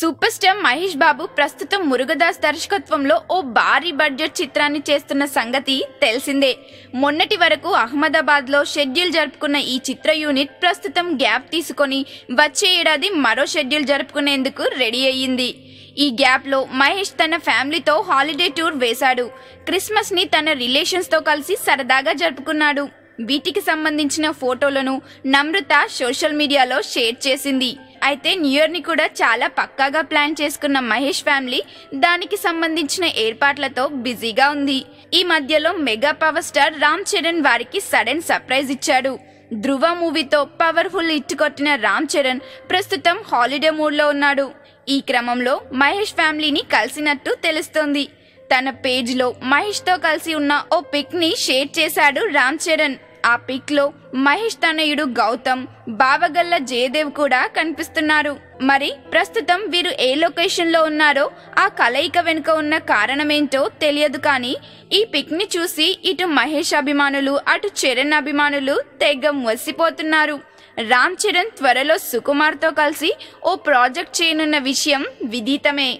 Super star Mahesh Babu ప్రస్తుతం మురుగదాస్ దర్శకత్వంలో ఓ భారీ బడ్జెట్ చిత్రాన్ని చేస్తున్న సంగతి తెలిసిందే. మొన్నటి వరకు అహ్మదాబాద్లో షెడ్యూల్ జరుపుకున్న ఈ చిత్ర యూనిట్ ప్రస్తుతం గ్యాప్ తీసుకొని వచ్చే ఏడాది మరో షెడ్యూల్ జరుపుకునేందుకు రెడీ అయ్యింది. ఈ గ్యాప్లో మహేష్ తన ఫ్యామిలీతో హాలిడే టూర్ వేశాడు. క్రిస్మస్ని తన రిలేషన్స్తో కలిసి సరదాగా జరుపుకున్నాడు. వీటికి సంబంధించిన ఫోటోలను నమ్రత సోషల్ మీడియాలో షేర్ చేసింది. అయితే న్యూ ఇయర్ని కూడా చాలా పక్కాగా ప్లాన్ చేసుకున్న మహేష్ ఫ్యామిలీ దానికి సంబంధించిన ఏర్పాట్లతో బిజీగా ఉంది. ఈ మధ్యలో mega power star Ram Charan వారికి సడన్ సర్ప్రైజ్ ఇచ్చాడు. ధ్రువ మూవీతో పవర్ఫుల్ హిట్ కొట్టిన రామ్ చరణ్ ప్రస్తుతం హాలిడే మూడ్లో ఉన్నాడు. ఈ క్రమంలో మహేష్ ఫ్యామిలీని కలిసినట్టు తెలుస్తోంది. తన పేజ్లో మహేష్తో కలిసి ఉన్న ఓ పిక్ని షేర్ చేశాడు రామ్ చరణ్. ఆ పిక్లో మహేష్ తనయుడు గౌతమ్, బావగల్ల జయదేవ్ కూడా కనిపిస్తున్నారు. మరి ప్రస్తుతం వీరు ఏ లొకేషన్లో ఉన్నారో ఆ కలయిక వెనుక ఉన్న కారణమేంటో తెలియదు. కానీ ఈ పిక్ని చూసి ఇటు మహేష్ అభిమానులు అటు చరణ్ అభిమానులు తెగ మురిసిపోతున్నారు. రామ్ చరణ్ త్వరలో సుకుమార్తో కలిసి ఓ ప్రాజెక్ట్ చేయనున్న విషయం విదితమే.